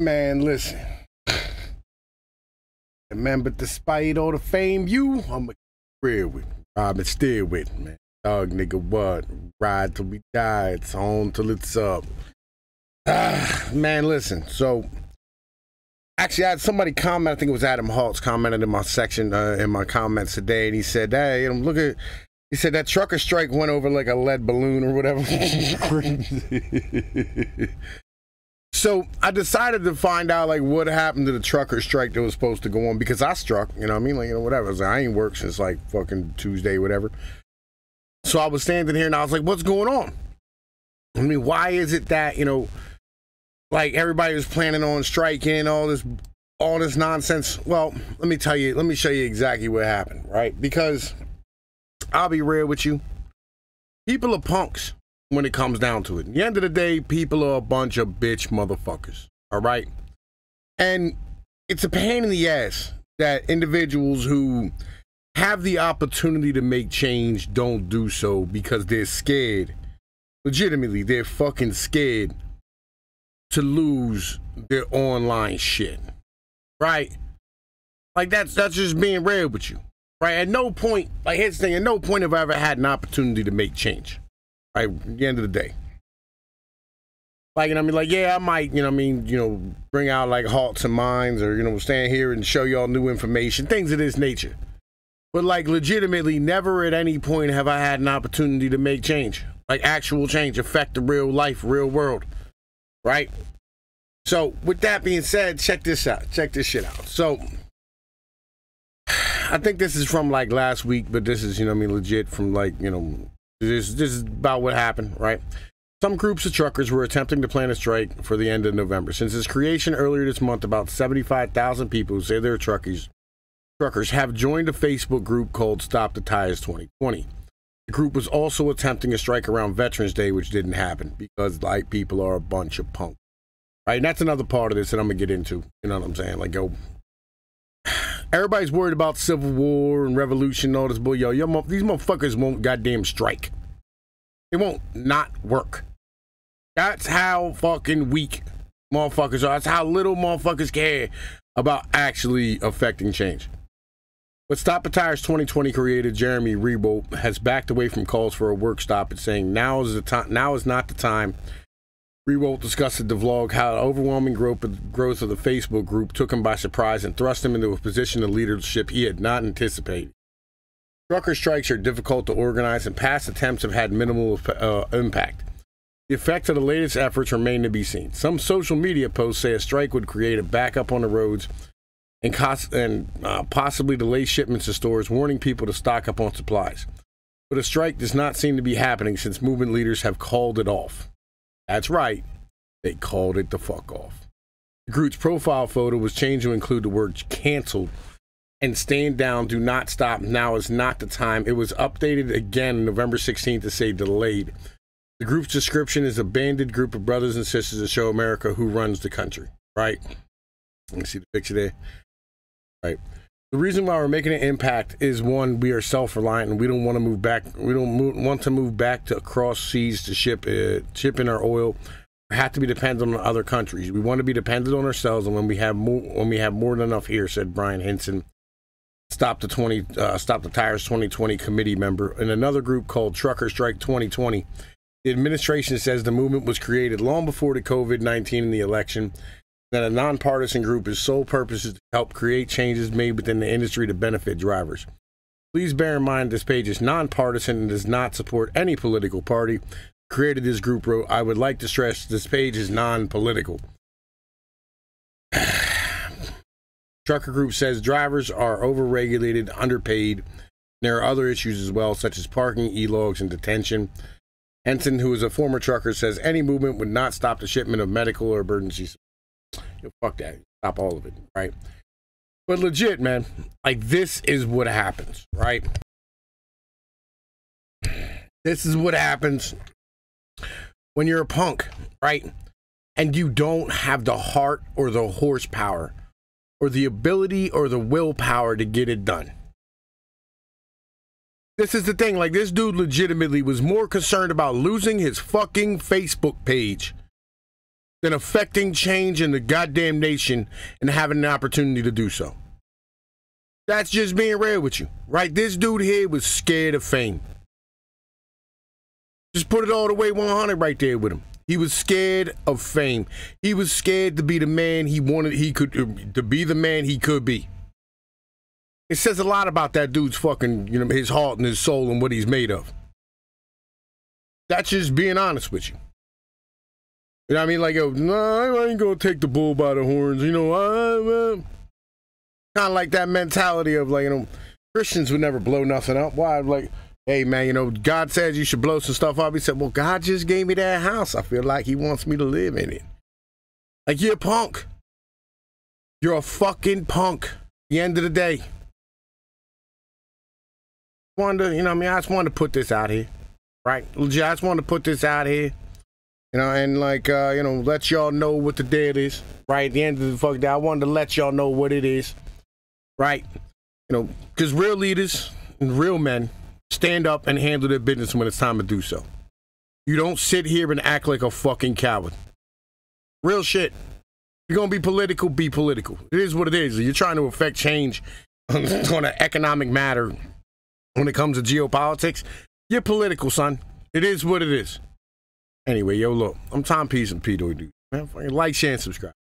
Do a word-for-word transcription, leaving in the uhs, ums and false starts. Man, listen. Remember, despite all the fame, you, I'ma keep real with me. I've been still with me, man. Dog nigga, what? Ride till we die. It's home till it's up. Ah, man, listen. So, actually, I had somebody comment. I think it was Adam Holtz commented in my section, uh, in my comments today, and he said, "Hey, I'm looking." He said that trucker strike went over like a lead balloon or whatever. So I decided to find out like what happened to the trucker strike that was supposed to go on, because I struck, you know what I mean? Like, you know, whatever. I, like, I ain't worked since like fucking Tuesday, whatever. So I was standing here and I was like, what's going on? I mean, why is it that, you know, like everybody was planning on striking, all this all this nonsense? Well, let me tell you, let me show you exactly what happened, right? Because I'll be real with you. People are punks when it comes down to it. At the end of the day, people are a bunch of bitch motherfuckers. All right? And it's a pain in the ass that individuals who have the opportunity to make change don't do so because they're scared. Legitimately, they're fucking scared to lose their online shit. Right? Like, that's, that's just being real with you. Right, at no point, like, here's the thing, at no point have I ever had an opportunity to make change. Right, at the end of the day. Like, you know what I mean? Like, yeah, I might, you know what I mean, you know, bring out, like, hearts and minds, or, you know, stand here and show y'all new information, things of this nature. But, like, legitimately, never at any point have I had an opportunity to make change. Like, actual change, affect the real life, real world. Right? So, with that being said, check this out. Check this shit out. So, I think this is from like last week, but this is, you know what I mean, legit from like, you know, this, this is about what happened, right? Some groups of truckers were attempting to plan a strike for the end of November. Since its creation earlier this month, about seventy-five thousand people who say they're truckers, truckers have joined a Facebook group called Stop the Tires twenty twenty. The group was also attempting a strike around Veterans Day, which didn't happen because like people are a bunch of punks. Right, and that's another part of this that I'm going to get into, you know what I'm saying? Like, go. Everybody's worried about civil war and revolution and all this bull. Yo, yo, these motherfuckers won't goddamn strike. It won't not work. That's how fucking weak motherfuckers are. That's how little motherfuckers care about actually affecting change. But Stop the Tires twenty twenty creator Jeremy Rebo has backed away from calls for a work stop and saying now is the time. Now is not the time. Rebo discussed in the vlog how the overwhelming growth of the Facebook group took him by surprise and thrust him into a position of leadership he had not anticipated. Trucker strikes are difficult to organize, and past attempts have had minimal uh, impact. The effects of the latest efforts remain to be seen. Some social media posts say a strike would create a backup on the roads and, cost, and uh, possibly delay shipments to stores, warning people to stock up on supplies. But a strike does not seem to be happening since movement leaders have called it off. That's right, they called it the fuck off. The group's profile photo was changed to include the words canceled and stand down, do not stop, now is not the time. It was updated again November sixteenth to say delayed. The group's description is a banded group of brothers and sisters to show America who runs the country, right? You can see the picture there, right? The reason why we're making an impact is, one, we are self-reliant and we don't want to move back. We don't move, want to move back to cross seas to ship, uh, ship in our oil. We have to be dependent on other countries. We want to be dependent on ourselves, and when we have more, when we have more than enough here," said Brian Hinson, Stop the twenty, uh, Stop the Tires twenty twenty committee member. In another group called Trucker Strike twenty twenty, the administration says the movement was created long before the COVID nineteen and the election. That a nonpartisan group, its sole purpose is to help create changes made within the industry to benefit drivers. Please bear in mind this page is nonpartisan and does not support any political party. Created this group wrote, I would like to stress this page is non-political. Trucker group says drivers are overregulated, underpaid. There are other issues as well, such as parking, e-logs, and detention. Henson, who is a former trucker, says any movement would not stop the shipment of medical or emergency supplies. Fuck that. Stop all of it, right? But legit, man, like this is what happens, right? This is what happens when you're a punk, right? And you don't have the heart or the horsepower or the ability or the willpower to get it done. This is the thing. Like, this dude legitimately was more concerned about losing his fucking Facebook page than affecting change in the goddamn nation and having an opportunity to do so. That's just being real with you, right? This dude here was scared of fame. Just put it all the way one hundred right there with him. He was scared of fame. He was scared to be the man he wanted, he could, to be the man he could be. It says a lot about that dude's fucking, you know, his heart and his soul and what he's made of. That's just being honest with you. You know what I mean? Like, yo, nah, I ain't gonna take the bull by the horns, you know. Uh, kind of like that mentality of, like, you know, Christians would never blow nothing up. Why? Like, hey, man, you know, God says you should blow some stuff up. He said, well, God just gave me that house. I feel like he wants me to live in it. Like, you're a punk. You're a fucking punk. At the end of the day. Wanted to, you know what I mean? I just wanted to put this out here. Right? I just wanted to put this out here. You know, and like, uh, you know, let y'all know what the deal is. Right? At the end of the fucking day, I wanted to let y'all know what it is. Right? You know, because real leaders and real men stand up and handle their business when it's time to do so. You don't sit here and act like a fucking coward. Real shit. You're going to be political, be political. It is what it is. You're trying to affect change on an economic matter when it comes to geopolitics. You're political, son. It is what it is. Anyway, yo, look. I'm Tom Pease and P. Doy Dude. Man, like, share, and subscribe.